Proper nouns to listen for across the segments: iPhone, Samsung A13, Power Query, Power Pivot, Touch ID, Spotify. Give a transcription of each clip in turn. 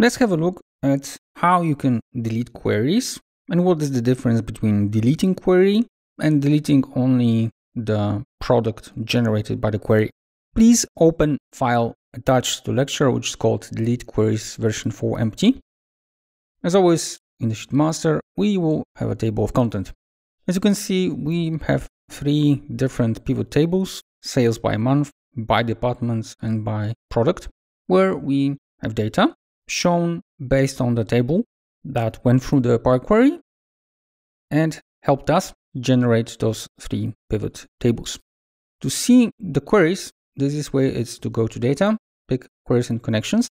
Let's have a look at how you can delete queries and what is the difference between deleting query and deleting only the product generated by the query. Please open file attached to lecture, which is called delete queries version 4 empty. As always, in the sheet master, we will have a table of content. As you can see, we have three different pivot tables, sales by month, by departments, and by product, where we have data shown based on the table that went through the Power Query and helped us generate those three pivot tables. To see the queries, the easiest way is to go to data, pick queries and connections.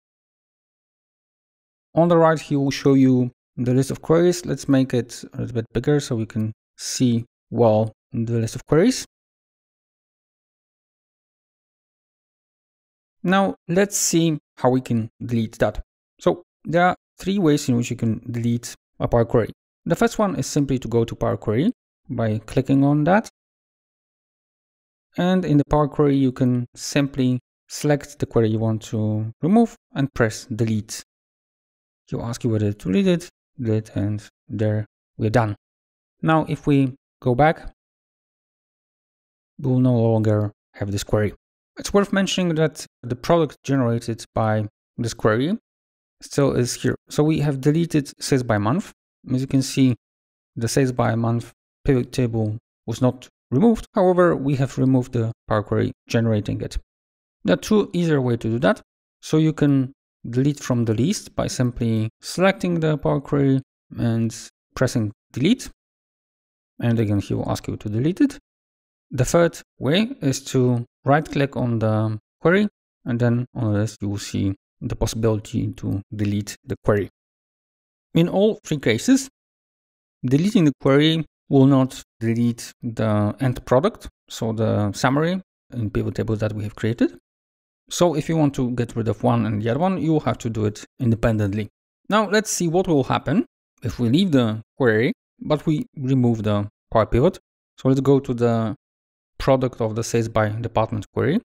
On the right, he will show you the list of queries. Let's make it a little bit bigger so we can see well the list of queries. Now let's see how we can delete that. So there are three ways in which you can delete a Power Query. The first one is simply to go to Power Query by clicking on that. And in the Power Query, you can simply select the query you want to remove and press delete. He'll ask you whether to delete it, and there we're done. Now, if we go back, we'll no longer have this query. It's worth mentioning that the product generated by this query still is here. So we have deleted sales by month. As you can see, the sales by month pivot table was not removed. However, we have removed the Power Query generating it. There are two easier ways to do that. So you can delete from the list by simply selecting the Power Query and pressing delete. And again, he will ask you to delete it. The third way is to right-click on the query, and then on the list you will see the possibility to delete the query. In all three cases, deleting the query will not delete the end product, so the summary in pivot tables that we have created. So if you want to get rid of one and the other one, you will have to do it independently. Now let's see what will happen if we leave the query, but we remove the Power Pivot. So let's go to the product of the sales by department query.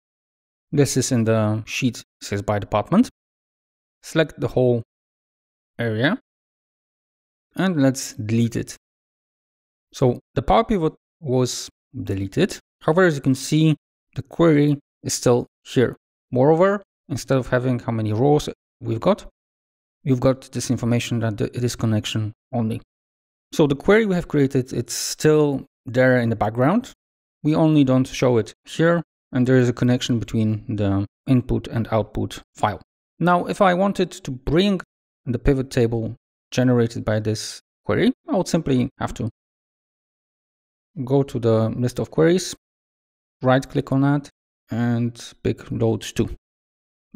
This is in the sheet sales by department. Select the whole area and let's delete it. So the Power Pivot was deleted. However, as you can see, the query is still here. Moreover, instead of having how many rows you've got this information that it is connection only. So the query we have created, it's still there in the background. We only don't show it here, and there is a connection between the input and output file. Now, if I wanted to bring the pivot table generated by this query, I would simply have to go to the list of queries, right-click on that, and pick load to.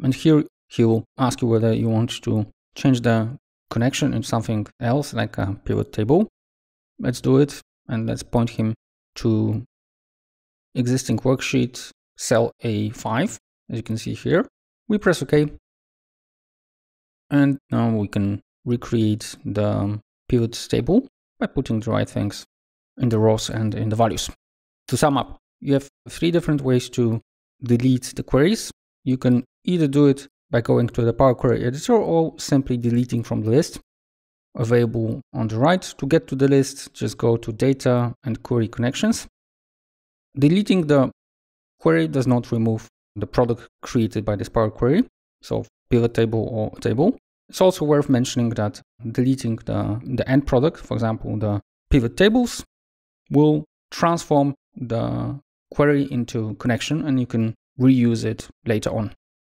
And here he will ask you whether you want to change the connection into something else, like a pivot table. Let's do it, and let's point him to existing worksheet, cell A5, as you can see here. We press OK. And now we can recreate the pivot table by putting the right things in the rows and in the values. To sum up, you have three different ways to delete the queries. You can either do it by going to the Power Query editor or simply deleting from the list available on the right. To get to the list, just go to data and query connections. Deleting the query does not remove the product created by this Power Query, so pivot table or table. It's also worth mentioning that deleting the end product, for example, the pivot tables, will transform the query into connection, and you can reuse it later on.